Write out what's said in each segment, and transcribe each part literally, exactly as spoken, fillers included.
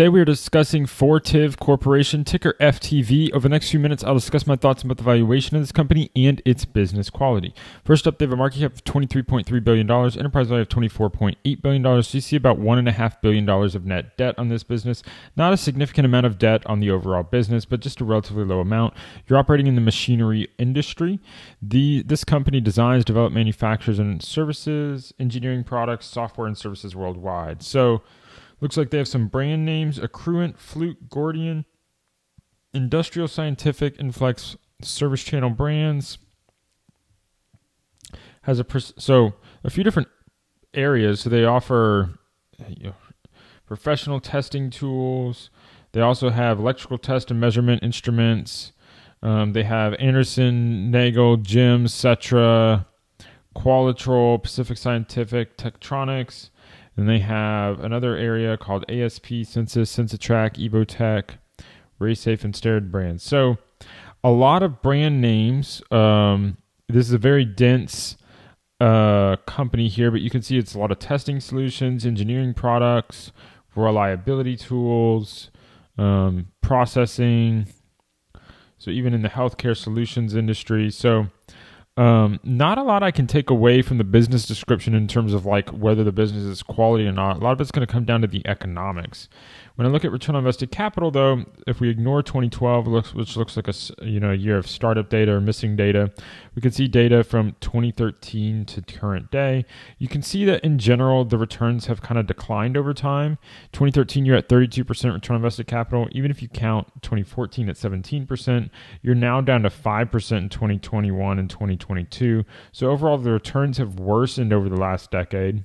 Today we are discussing Fortive Corporation, ticker F T V. Over the next few minutes, I'll discuss my thoughts about the valuation of this company and its business quality. First up, they have a market cap of twenty-three point three billion dollars, enterprise value of twenty-four point eight billion dollars. So you see about one point five billion dollars of net debt on this business. Not a significant amount of debt on the overall business, but just a relatively low amount. You're operating in the machinery industry. The, this company designs, develops, manufactures, and services, engineering products, software, and services worldwide. So looks like they have some brand names: Accruent, Fluke, Gordian, Industrial Scientific, Inflex, Service Channel brands. Has a pers- so a few different areas. So they offer you know, professional testing tools. They also have electrical test and measurement instruments. Um, they have Anderson, Nagel, Jim, et cetera, Qualitrol, Pacific Scientific, Tektronix. Then they have another area called A S P, Census, Senseitrack, Evotech, Raysafe, and Sterid brands. So a lot of brand names. Um, this is a very dense uh, company here, but you can see it's a lot of testing solutions, engineering products, reliability tools, um, processing. So even in the healthcare solutions industry. So Um, not a lot I can take away from the business description in terms of like whether the business is quality or not. A lot of it's going to come down to the economics. When I look at return on invested capital, though, if we ignore twenty twelve, which looks like a you know a year of startup data or missing data, we can see data from twenty thirteen to current day. You can see that in general the returns have kind of declined over time. twenty thirteen, you're at thirty-two percent return on invested capital. Even if you count twenty fourteen at seventeen percent, you're now down to five percent in twenty twenty-one and twenty twenty-two. So overall, the returns have worsened over the last decade.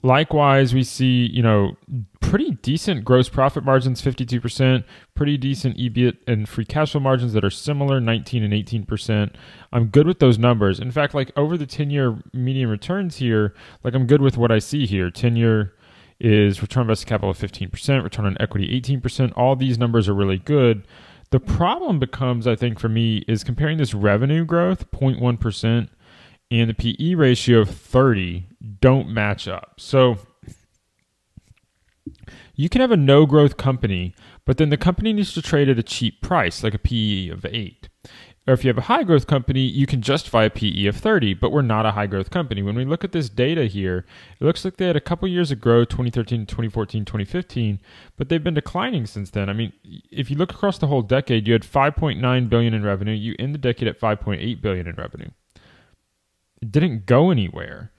Likewise, we see, you know, pretty decent gross profit margins, fifty-two percent, pretty decent E B I T and free cash flow margins that are similar, nineteen and eighteen percent. I'm good with those numbers. In fact, like over the ten-year median returns here, like I'm good with what I see here. ten-year is return on invested capital of fifteen percent, return on equity eighteen percent. All these numbers are really good. The problem becomes, I think, for me, is comparing this revenue growth, zero point one percent, and the P E ratio of thirty don't match up. So you can have a no-growth company, but then the company needs to trade at a cheap price, like a P E of eight. Or if you have a high-growth company, you can justify a P E of thirty, but we're not a high-growth company. When we look at this data here, it looks like they had a couple years of growth, twenty thirteen, twenty fourteen, twenty fifteen, but they've been declining since then. I mean, if you look across the whole decade, you had five point nine billion dollars in revenue. You end the decade at five point eight billion dollars in revenue. It didn't go anywhere.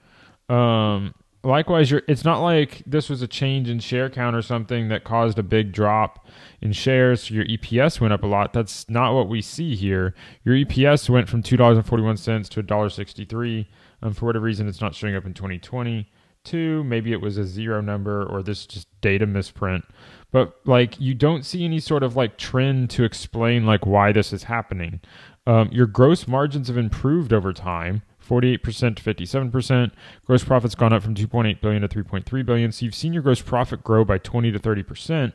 Um, likewise, you're, it's not like this was a change in share count or something that caused a big drop in shares. So your E P S went up a lot. That's not what we see here. Your E P S went from two dollars and forty-one cents to one dollar and sixty-three cents. Um, for whatever reason, it's not showing up in twenty twenty-two. Maybe it was a zero number or this just data misprint. But like you don't see any sort of like trend to explain like why this is happening. Um, your gross margins have improved over time. forty-eight percent to fifty-seven percent. Gross profit's gone up from two point eight billion dollars to three point three billion dollars. So you've seen your gross profit grow by twenty to thirty percent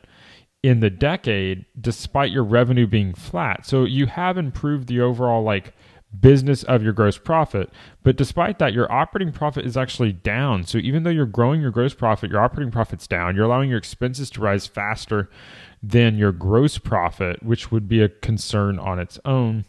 in the decade, despite your revenue being flat. So you have improved the overall like business of your gross profit. But despite that, your operating profit is actually down. So even though you're growing your gross profit, your operating profit's down. You're allowing your expenses to rise faster than your gross profit, which would be a concern on its own.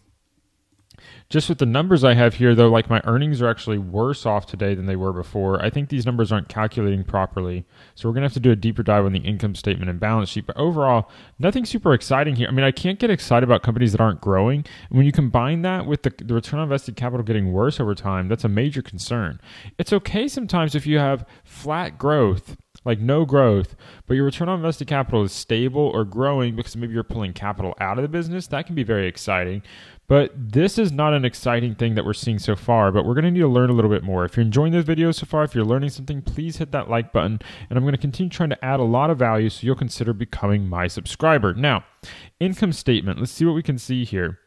Just with the numbers I have here, though, like my earnings are actually worse off today than they were before. I think these numbers aren't calculating properly. So we're going to have to do a deeper dive on the income statement and balance sheet. But overall, nothing super exciting here. I mean, I can't get excited about companies that aren't growing. And when you combine that with the, the return on invested capital getting worse over time, that's a major concern. It's okay sometimes if you have flat growth, like no growth, but your return on invested capital is stable or growing because maybe you're pulling capital out of the business. That can be very exciting. But this is not an exciting thing that we're seeing so far, but we're going to need to learn a little bit more. If you're enjoying this video so far, if you're learning something, please hit that like button. And I'm going to continue trying to add a lot of value, so you'll consider becoming my subscriber. Now, income statement. Let's see what we can see here.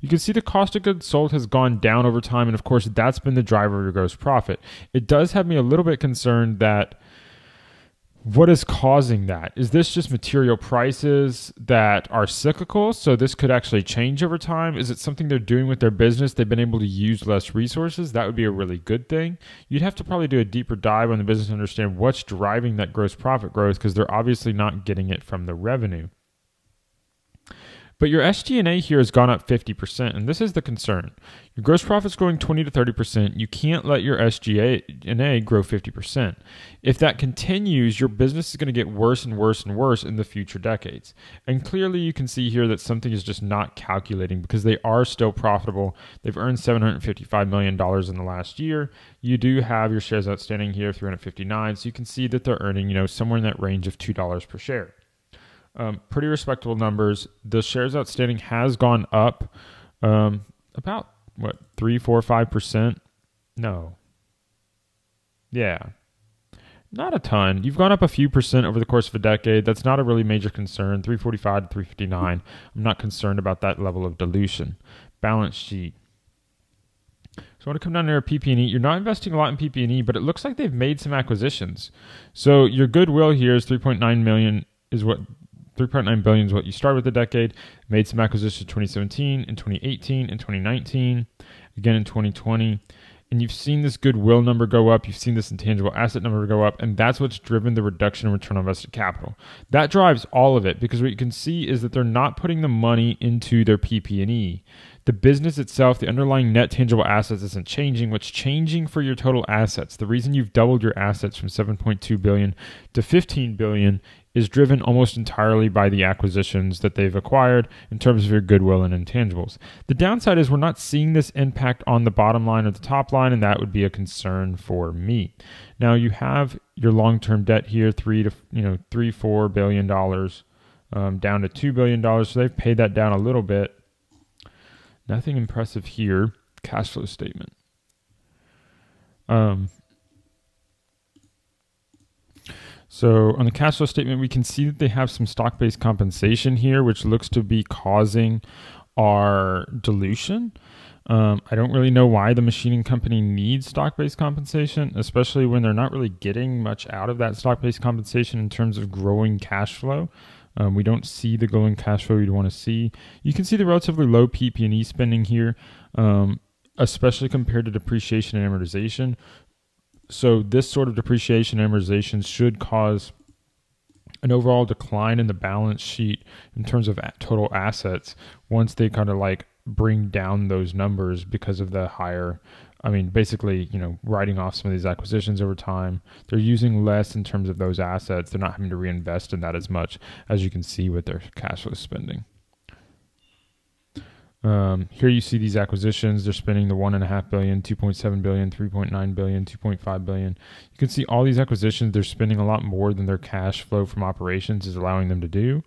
You can see the cost of goods sold has gone down over time. And of course, that's been the driver of your gross profit. It does have me a little bit concerned that what is causing that? Is this just material prices that are cyclical, so this could actually change over time? Is it something they're doing with their business? They've been able to use less resources. That would be a really good thing. You'd have to probably do a deeper dive on the business to understand what's driving that gross profit growth, because they're obviously not getting it from the revenue. But your S G and A here has gone up fifty percent, and this is the concern. Your gross profit's growing twenty to thirty percent. You can't let your S G and A grow fifty percent. If that continues, your business is going to get worse and worse and worse in the future decades. And clearly you can see here that something is just not calculating, because they are still profitable. They've earned seven hundred fifty-five million dollars in the last year. You do have your shares outstanding here, three hundred fifty-nine. So you can see that they're earning, you know, somewhere in that range of two dollars per share. Um, pretty respectable numbers. The shares outstanding has gone up um, about, what, three, four, five percent? No. Yeah. Not a ton. You've gone up a few percent over the course of a decade. That's not a really major concern. three forty-five to three fifty-nine. I'm not concerned about that level of dilution. Balance sheet. So I want to come down here to P P and E. You're not investing a lot in P P and E, but it looks like they've made some acquisitions. So your goodwill here is three point nine million dollars is what... three point nine billion dollars is what you started with the decade. Made some acquisitions in twenty seventeen, in twenty eighteen, in twenty nineteen, again in twenty twenty. And you've seen this goodwill number go up. You've seen this intangible asset number go up. And that's what's driven the reduction in return on invested capital. That drives all of it, because what you can see is that they're not putting the money into their P P and E. The business itself, the underlying net tangible assets isn't changing. What's changing for your total assets, the reason you've doubled your assets from seven point two billion dollars to fifteen billion dollars is driven almost entirely by the acquisitions that they've acquired in terms of your goodwill and intangibles. The downside is we're not seeing this impact on the bottom line or the top line, and that would be a concern for me. Now you have your long-term debt here, three to you know three, four billion dollars, um, down to two billion dollars. So they've paid that down a little bit. Nothing impressive here. Cash flow statement. Um, so on the cash flow statement, we can see that they have some stock-based compensation here, which looks to be causing our dilution. Um, I don't really know why the machining company needs stock-based compensation, especially when they're not really getting much out of that stock-based compensation in terms of growing cash flow. Um, we don't see the growing cash flow you'd want to see. You can see the relatively low P P and E spending here, um, especially compared to depreciation and amortization. So this sort of depreciation and amortization should cause an overall decline in the balance sheet in terms of total assets once they kind of like bring down those numbers because of the higher, I mean, basically, you know, writing off some of these acquisitions over time. They're using less in terms of those assets. They're not having to reinvest in that as much, as you can see with their cash flow spending. Um, here you see these acquisitions. They're spending the one and a half billion, two point seven billion, three point nine billion, two point five billion. You can see all these acquisitions. They're spending a lot more than their cash flow from operations is allowing them to do.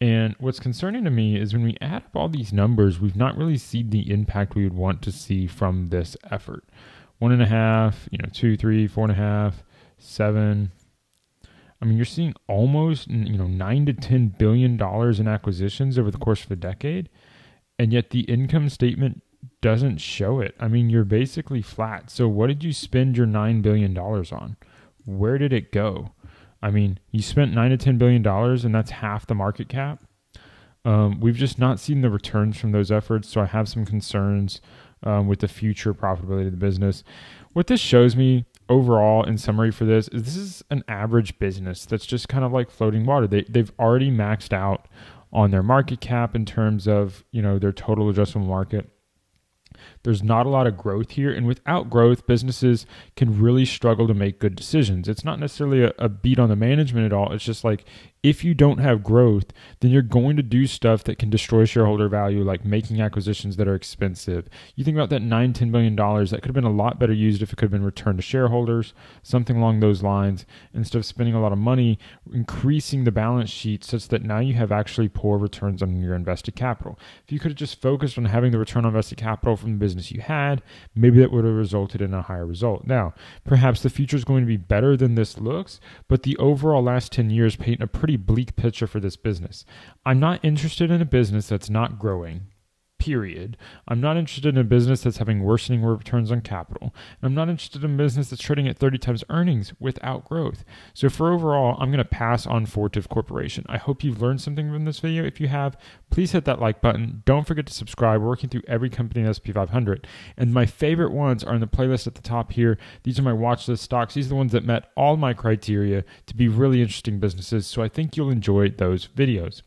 And what's concerning to me is when we add up all these numbers, we've not really seen the impact we would want to see from this effort. One and a half, you know, two, three, four and a half, seven. I mean, you're seeing almost, you know, nine to ten billion dollars in acquisitions over the course of a decade, and yet the income statement doesn't show it. I mean, you're basically flat. So, what did you spend your nine billion dollars on? Where did it go? I mean, you spent nine to ten billion dollars, and that's half the market cap. Um, we've just not seen the returns from those efforts, so I have some concerns um, with the future profitability of the business. What this shows me overall, in summary for this, is this is an average business that's just kind of like floating water. They they've already maxed out on their market cap in terms of, you know, their total addressable market. There's not a lot of growth here, and without growth, businesses can really struggle to make good decisions. It's not necessarily a, a beat on the management at all. It's just like, if you don't have growth, then you're going to do stuff that can destroy shareholder value, like making acquisitions that are expensive. You think about that nine, ten billion dollars, that could have been a lot better used if it could have been returned to shareholders, something along those lines, instead of spending a lot of money, increasing the balance sheet such that now you have actually poor returns on your invested capital. If you could have just focused on having the return on invested capital from the business you had, maybe that would have resulted in a higher result. Now, perhaps the future is going to be better than this looks, but the overall last ten years paint a pretty bleak picture for this business. I'm not interested in a business that's not growing. period. I'm not interested in a business that's having worsening returns on capital. And I'm not interested in a business that's trading at thirty times earnings without growth. So for overall, I'm going to pass on Fortive Corporation. I hope you've learned something from this video. If you have, please hit that like button. Don't forget to subscribe. We're working through every company in the S and P five hundred. And my favorite ones are in the playlist at the top here. These are my watch list stocks. These are the ones that met all my criteria to be really interesting businesses. So I think you'll enjoy those videos.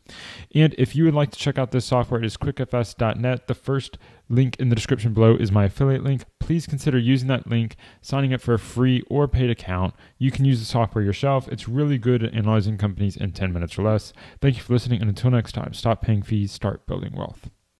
And if you would like to check out this software, it is quick f s dot net. The first link in the description below is my affiliate link. Please consider using that link, signing up for a free or paid account. You can use the software yourself. It's really good at analyzing companies in ten minutes or less. Thank you for listening, and until next time, stop paying fees, start building wealth.